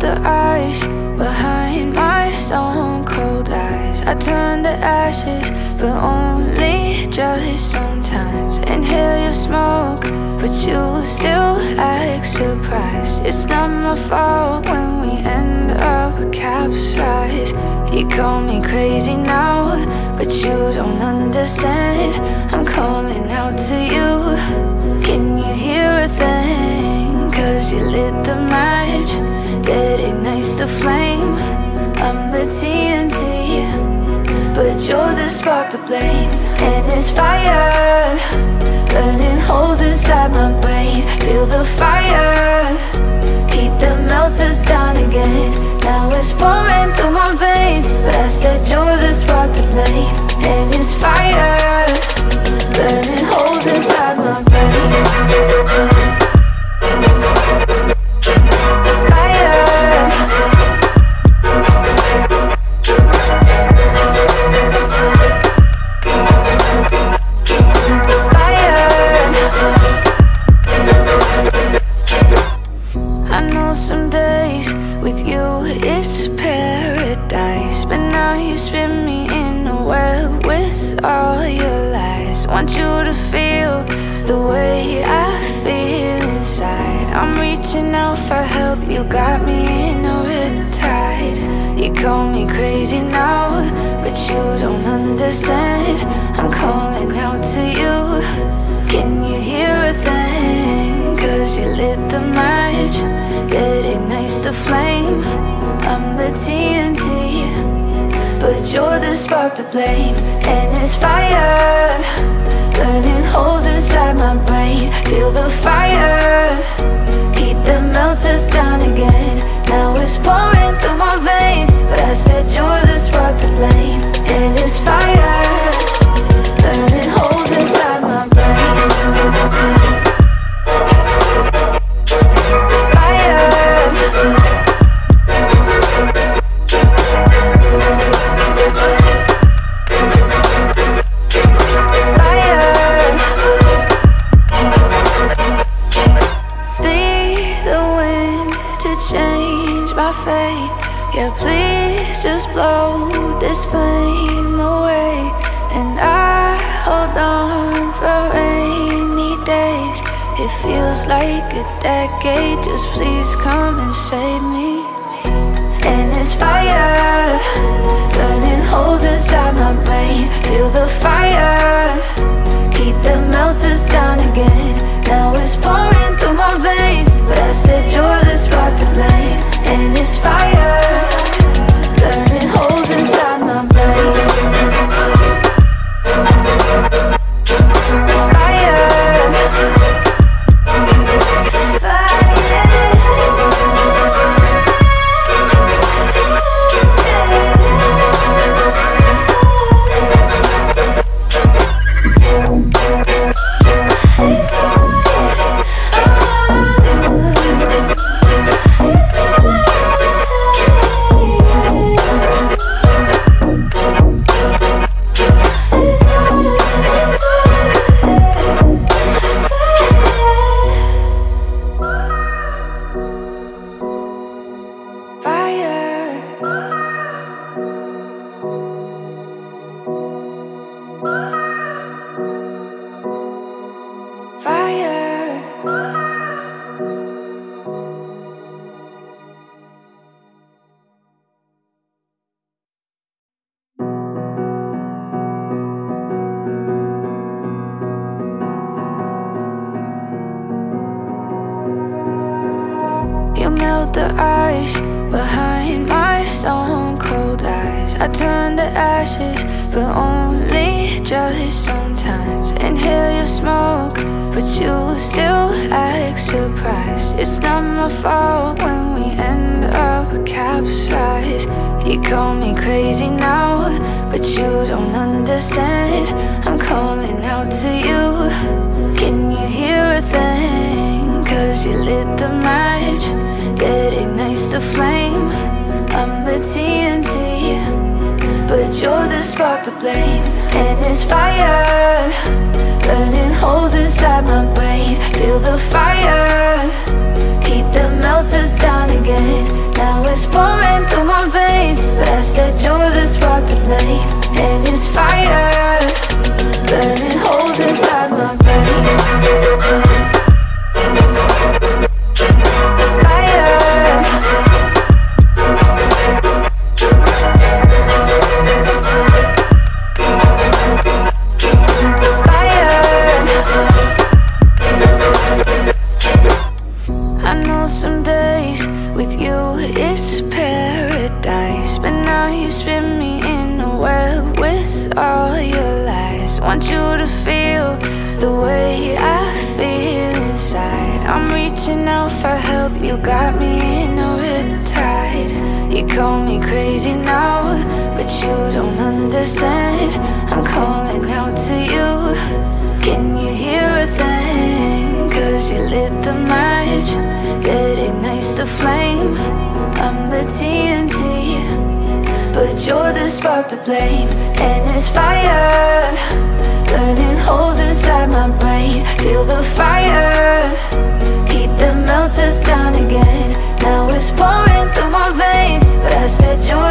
the ice behind my stone cold eyes. I turn to ashes, but only just sometimes. Inhale your smoke, but you still act surprised. It's not my fault when we end up capsized. You call me crazy now, but you don't understand. I'm calling out to you, can you hear a thing? Cause you lit the match that ignites the flame. I'm the TNT, but you're the spark to blame. And it's fire, burning holes inside my brain. Feel the fire, heat that melts us down again. Now it's pouring through my veins, but I said you're the spark to blame. And it's fire, burning holes inside my brain. You're the spark to blame, and it's fire, burning holes inside my brain. Feel the fire, heat that melts us down again. Now it's pouring through my veins, but I said you're the spark to blame, and it's fire, burning holes inside my brain. Like a decade, just please come and save me. And it's fire, burning holes inside my brain. Feel the fire, heat that melts us down again. Now it's pouring through my veins, but I said you're the spark to blame. And it's fire, burning holes inside my brain. Feel the fire, heat that melts else is down again. Now it's pouring through my veins, but I said you're this rock to blame, and it's fire burning holes inside my brain. Call me crazy now, but you don't understand. I'm calling out to you, can you hear a thing? Cause you lit the match, that ignites the flame. I'm the TNT, but you're the spark to blame. And it's fire, burning holes inside my brain. Feel the fire, heat that melts us down again. Now it's pouring through my veins, but I said you're